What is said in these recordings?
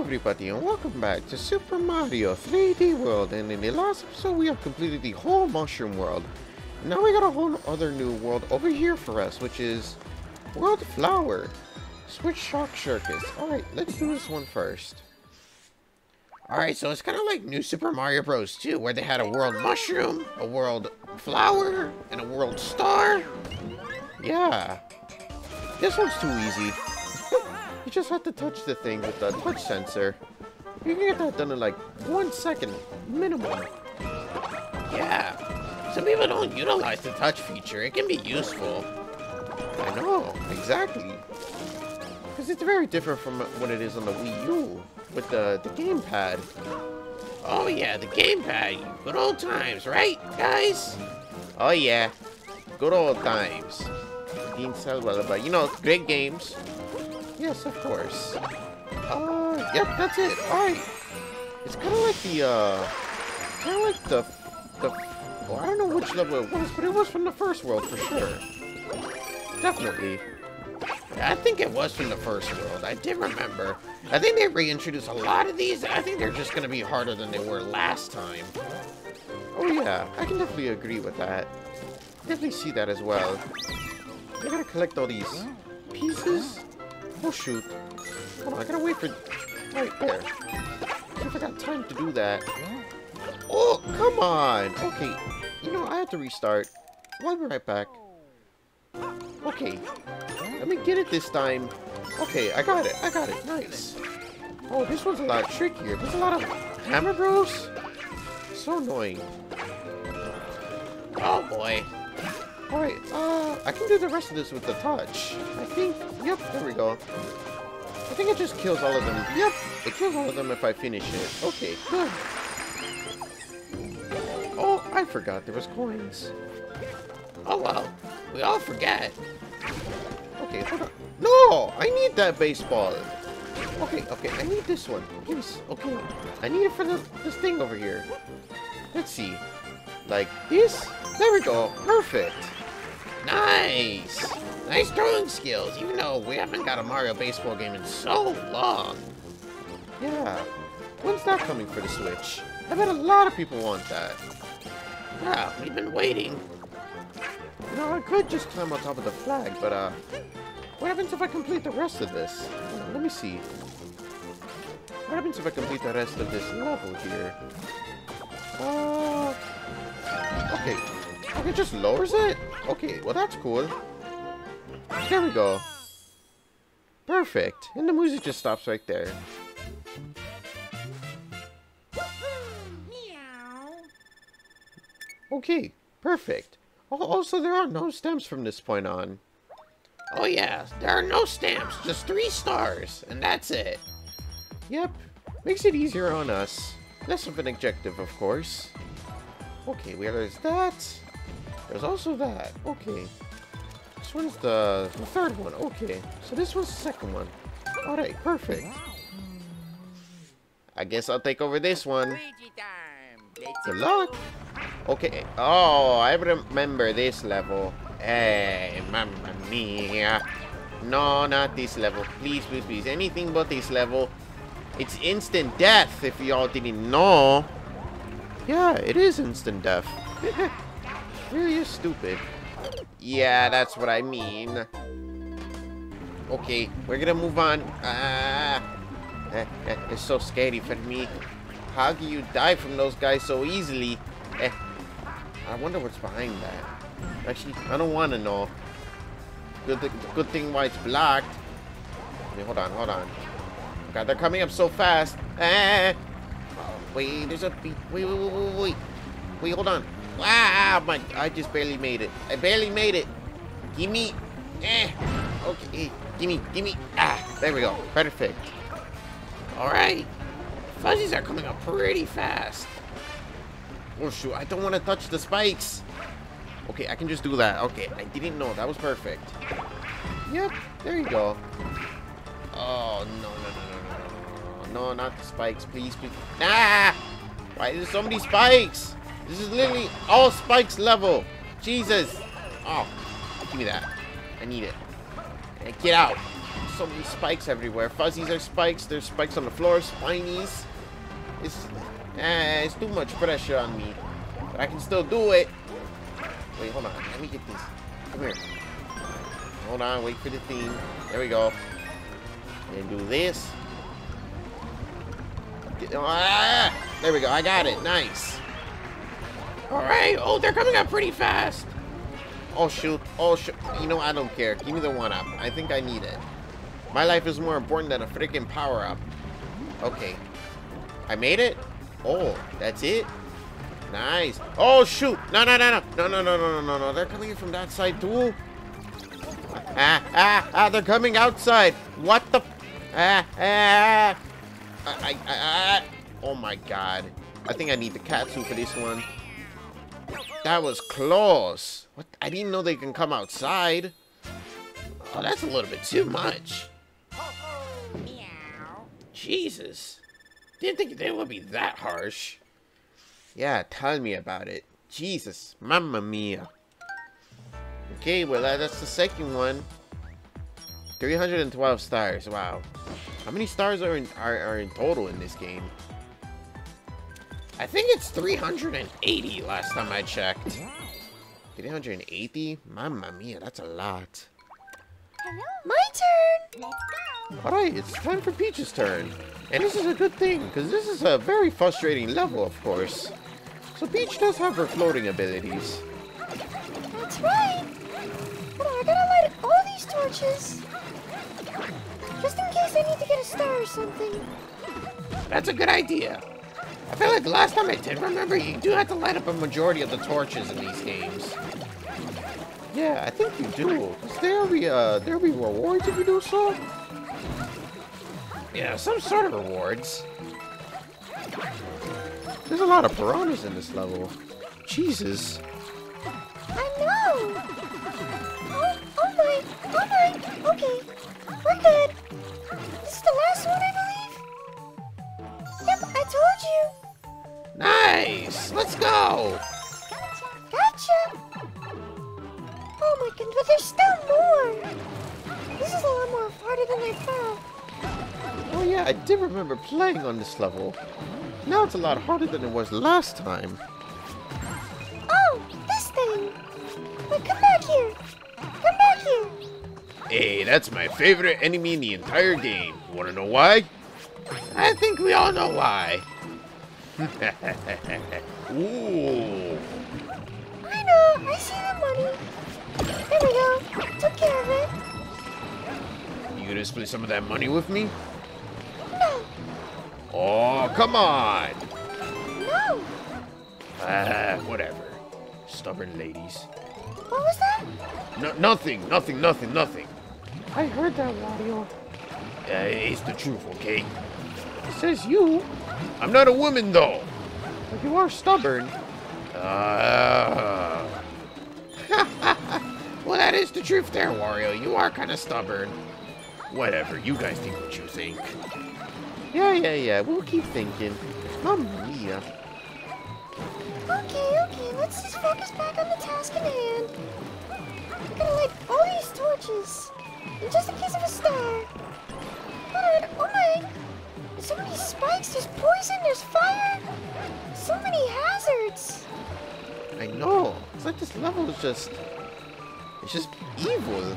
Hello everybody and welcome back to Super Mario 3D World, and in the last episode we have completed the whole mushroom world. Now we got a whole other new world over here for us, which is World Flower. Switch Shock Circus. Alright, let's do this one first. Alright, so it's kind of like New Super Mario Bros. 2, where they had a world mushroom, a world flower, and a world star. Yeah. This one's too easy. You just have to touch the thing with the touch sensor. You can get that done in like 1 second, minimum. Yeah, some people don't utilize the touch feature. It can be useful. I know, exactly. Because it's very different from what it is on the Wii U with the gamepad. Oh yeah, the gamepad. Good old times, right, guys? Oh yeah, good old times. You know, great games. Yes, of course. Yep, that's it. Alright. It's kind of like the, well, I don't know which level it was, but it was from the first world for sure. Definitely. Yeah, I think it was from the first world. I did remember. I think they reintroduced a lot of these. I think they're just going to be harder than they were last time. Oh, yeah. I can definitely agree with that. Definitely see that as well. I gotta collect all these pieces. Oh shoot. Hold on, I gotta wait for... Right there. See if I got time to do that. Oh, come on! Okay, you know, I have to restart. I'll be right back. Okay. Let me get it this time. Okay, I got it. Nice. Oh, this one's a lot trickier. There's a lot of hammer bros. So annoying. Oh boy. Alright, I can do the rest of this with the touch. I think, yep, there we go. I think it just kills all of them. Yep, it kills all of them if I finish it. Okay, good. Oh, I forgot there was coins. Oh, well, we all forget. Okay, hold on. No, I need that baseball. Okay, I need this one, please. Okay, I need it for this thing over here. Let's see. Like this? There we go, perfect. Nice! Nice throwing skills, even though we haven't got a Mario baseball game in so long. Yeah. When's that coming for the Switch? I bet a lot of people want that. Yeah, we've been waiting. You know, I could just climb on top of the flag, but what happens if I complete the rest of this? Let me see. What happens if I complete the rest of this level here? Okay, it just lowers it? Okay, well that's cool. There we go. Perfect. And the music just stops right there. Okay, perfect. Also, there are no stamps from this point on. Oh yeah, there are no stamps, just 3 stars, and that's it. Yep, makes it easier on us. Less of an objective, of course. Okay, where is that? There's also that. Okay. This one's the third one. Okay. So this one's the second one. Alright, perfect. I guess I'll take over this one. Good luck. Okay. Oh, I remember this level. Hey, mamma mia. No, not this level. Please, please, please. Anything but this level. It's instant death, if y'all didn't know. Yeah, it is instant death. Really is stupid. Yeah, that's what I mean. Okay, we're gonna move on. It's so scary for me. How do you die from those guys so easily? I wonder what's behind that. Actually, I don't want to know. Good thing why it's blocked. Okay, hold on. God, they're coming up so fast. Wait, there's a... Wait, hold on. Wow, my... I just barely made it. Gimme. Okay, gimme. Ah, there we go. Perfect. Alright. Fuzzies are coming up pretty fast. Oh, shoot. I don't want to touch the spikes. Okay, I can just do that. Okay, I didn't know. That was perfect. Yep, there you go. Oh, no, not the spikes, please. Nah! Why is there so many spikes? This is literally all spikes level. Jesus! Oh, give me that. I need it. Get out. so many spikes everywhere. Fuzzies are spikes. There's spikes on the floor. Spinies. It's too much pressure on me. But I can still do it. Wait, hold on. Let me get this. Come here. Hold on. Wait for the thing. There we go. And do this. Ah, there we go. I got it. Nice. All right. Oh, they're coming up pretty fast. Oh, shoot. Oh, shoot. You know, I don't care. Give me the one-up. I think I need it. My life is more important than a freaking power-up. Okay. I made it? Oh, that's it? Nice. Oh, shoot. No, no, no, no. No, no, no, no, no, no. They're coming in from that side, too. Ah, ah, ah. They're coming outside. What the... Ah, ah, ah. Oh my god. I think I need the katsu for this one. That was close. What? I didn't know they can come outside. Oh, that's a little bit too much. Jesus. Didn't think they would be that harsh. Yeah, tell me about it. Jesus. Mamma mia. Okay, well, that's the second one. 312 stars. Wow. How many stars are in total in this game? I think it's 380 last time I checked. 380? Mamma mia, that's a lot. Hello. My turn! Let's go! Alright, it's time for Peach's turn. And this is a good thing, because this is a very frustrating level, of course. So Peach does have her floating abilities. That's right! Hold on, I gotta light all these torches. Just in case I need to get a star or something. That's a good idea. I feel like the last time I did remember, you do have to light up a majority of the torches in these games. Yeah, I think you do. There'll be rewards if you do so. Yeah, some sort of rewards. There's a lot of piranhas in this level. Jesus. I know. Oh my. All right. Okay. We're good. This is the last one, I believe. Yep, I told you. Nice. Let's go. Gotcha. Oh my goodness, but there's still more. This is a lot more harder than I thought. Oh yeah, I did remember playing on this level. Now it's a lot harder than it was last time. Oh, this thing. Well, come back here. Come back here. Hey, that's my favorite enemy in the entire game. Wanna know why? I think we all know why. Ooh. I know, I see the money. There we go, took care of it. You gonna split some of that money with me? No. Oh, come on. No. Whatever. Stubborn ladies. What was that? No, nothing. I heard that, Mario. It's the truth, okay? It says you. I'm not a woman, though. But you are stubborn. Well, that is the truth there, Wario. You are kind of stubborn. Whatever. You guys think what you think. Yeah. We'll keep thinking. Mamma mia. Okay. Let's just focus back on the task at hand. I'm gonna light all these torches. And just in case of a star. But, oh my. There's so many spikes, there's poison, there's fire. So many hazards. I know. It's like this level is just... It's just evil.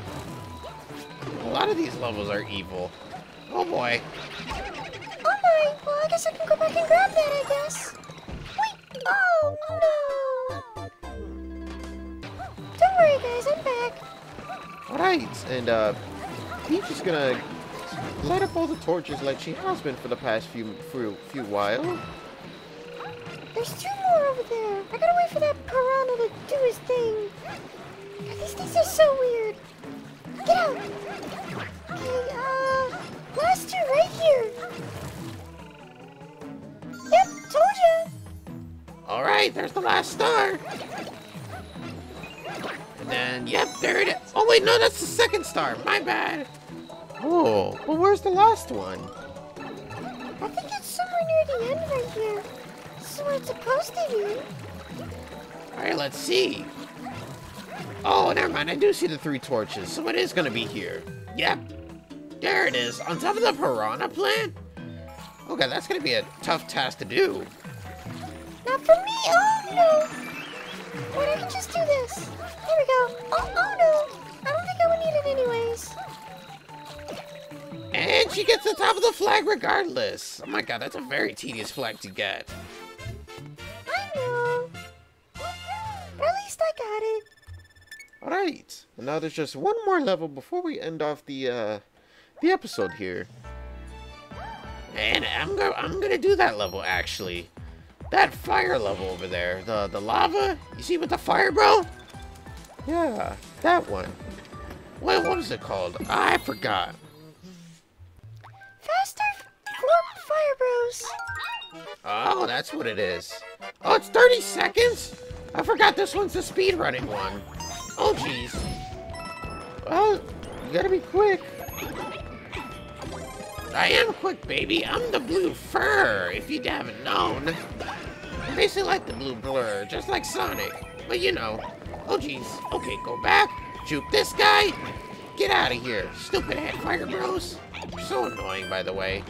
A lot of these levels are evil. Oh boy. Oh my. Well, I guess I can go back and grab that, I guess. Wait. Oh, no. Don't worry, guys. I'm back. Alright. And, Peach is gonna... light up all the torches like she has been for the past few while. There's two more over there. I gotta wait for that piranha to do his thing. God, these things are so weird. Get out. Okay, last two right here. Yep, told you. All right, there's the last star. And then, yep, there it is. Oh wait, no, that's the second star. My bad. Oh, well, where's the last one? I think it's somewhere near the end right here. This is where it's supposed to be. Alright, let's see. Oh, never mind. I do see the three torches, so it is going to be here. Yep. There it is, on top of the piranha plant? Oh god, that's gonna be a tough task to do. Not for me! Oh no! Why don't we just do this? Here we go. Oh no! I don't think I would need it anyways. And she gets the top of the flag regardless. Oh my god, that's a very tedious flag to get. I know. But at least I got it. Alright, now there's just one more level before we end off the episode here. And I'm gonna do that level actually. That fire level over there. The lava? You see with the fire, bro? Yeah, that one. What is it called? I forgot. Faster Fire Bros. Oh, that's what it is. Oh, it's 30 seconds? I forgot this one's the speedrunning one. Oh, jeez. Well, you gotta be quick. I am quick, baby. I'm the blue fur, if you haven't known. I'm basically like the blue blur, just like Sonic. But, you know. Oh, jeez. Okay, go back. Juke this guy. Get out of here. Stupid head fire bros. So annoying, by the way.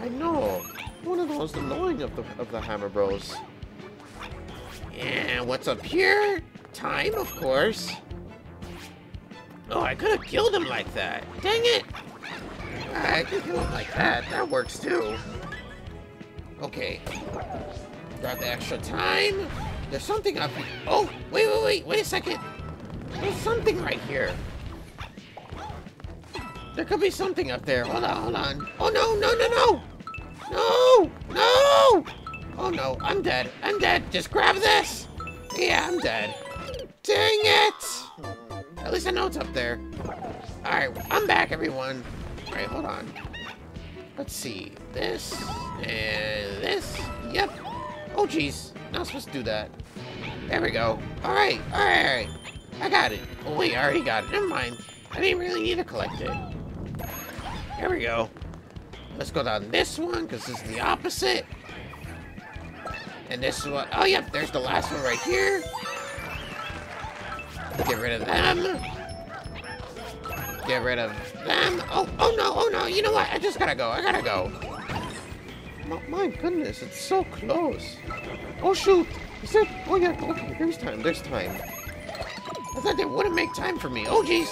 I know. One of the most annoying of the hammer bros. Yeah, what's up here? Time, of course. Oh, I could have killed him like that. Dang it! I could kill him like that. That works too. Okay. Grab the extra time. There's something up here. Oh, wait a second. There's something right here. There could be something up there. Hold on. Oh no! Oh no, I'm dead. Just grab this. Yeah, I'm dead. Dang it! At least I know it's up there. Alright, I'm back, everyone. Alright, hold on. Let's see. This, and this. Yep. Oh, jeez. Not supposed to do that. There we go. Alright. I got it. Oh, wait, I already got it. Never mind. I didn't really need to collect it. There we go. Let's go down this one, because it's the opposite. And this one. Oh, yep. There's the last one right here. Get rid of them. Get rid of them. Oh no. You know what? I just gotta go. My goodness, it's so close. Oh, shoot. Is there... Oh, yeah. Okay, there's time. I thought they wouldn't make time for me. Oh, jeez.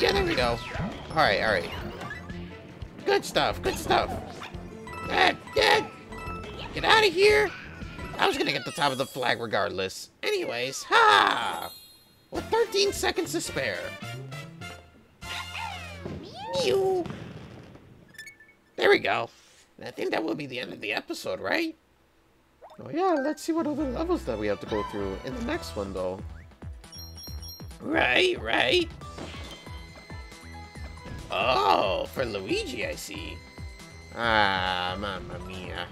Yeah, there we go. All right. Good stuff. That. Get out of here. I was gonna get the top of the flag regardless. Anyways, ha! With 13 seconds to spare. Mew. There we go. I think that will be the end of the episode, right? Oh yeah, let's see what other levels that we have to go through in the next one, though. Right. Oh, for Luigi, I see. Ah, mamma mia.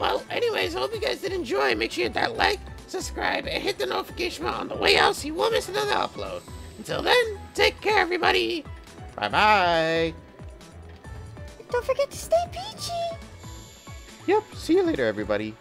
Well, anyways, I hope you guys did enjoy. Make sure you hit that like, subscribe, and hit the notification bell on the way out so you won't miss another upload. Until then, take care, everybody. Bye-bye. Don't forget to stay peachy. Yep, see you later, everybody.